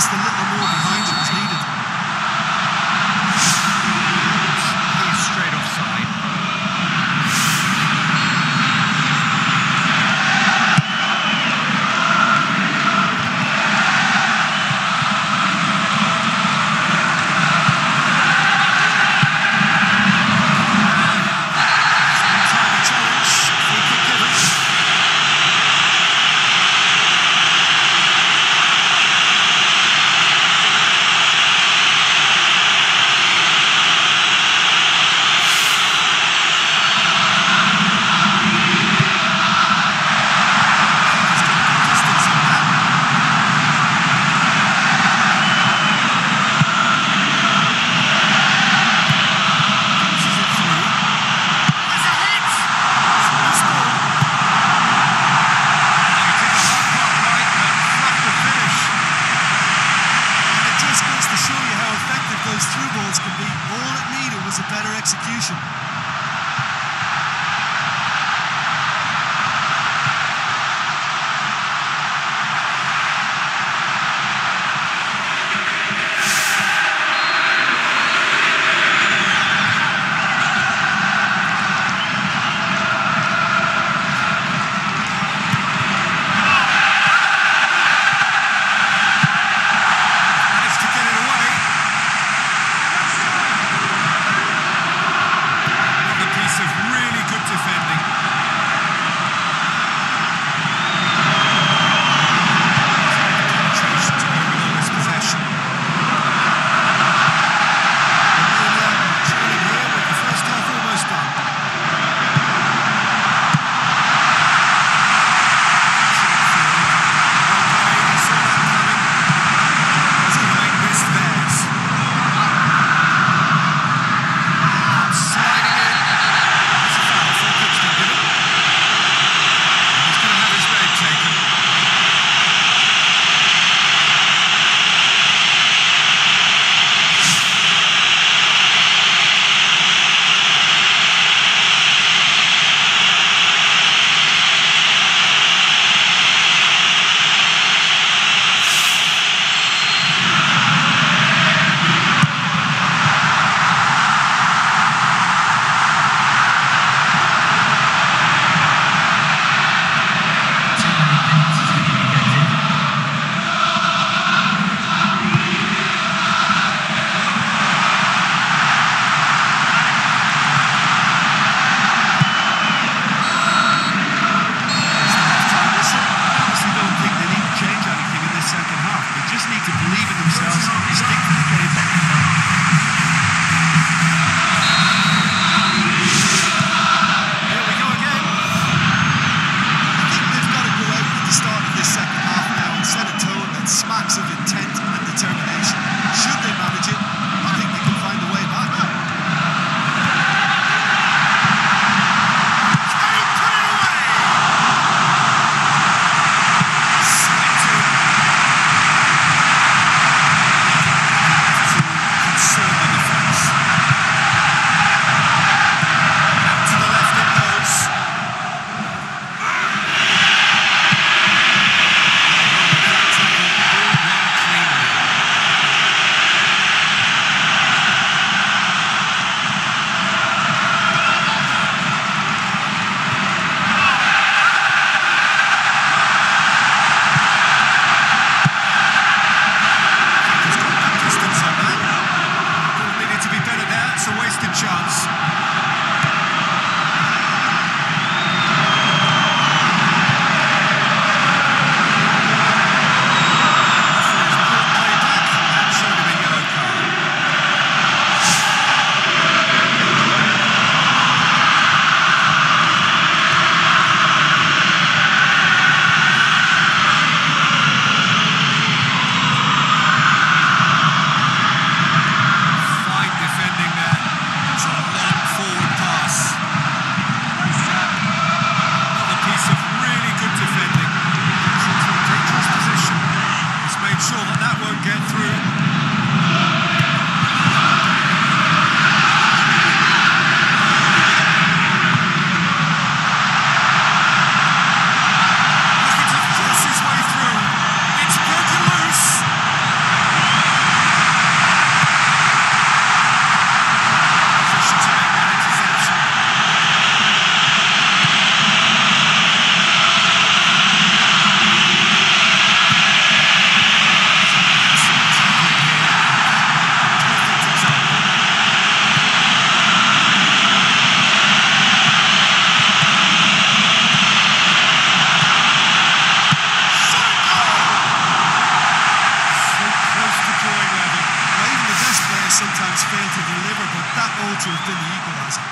just a little more behind it was needed. He's straight offside. City have been the equaliser.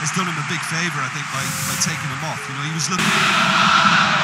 Has done him a big favour, I think, by taking him off. You know, he was looking...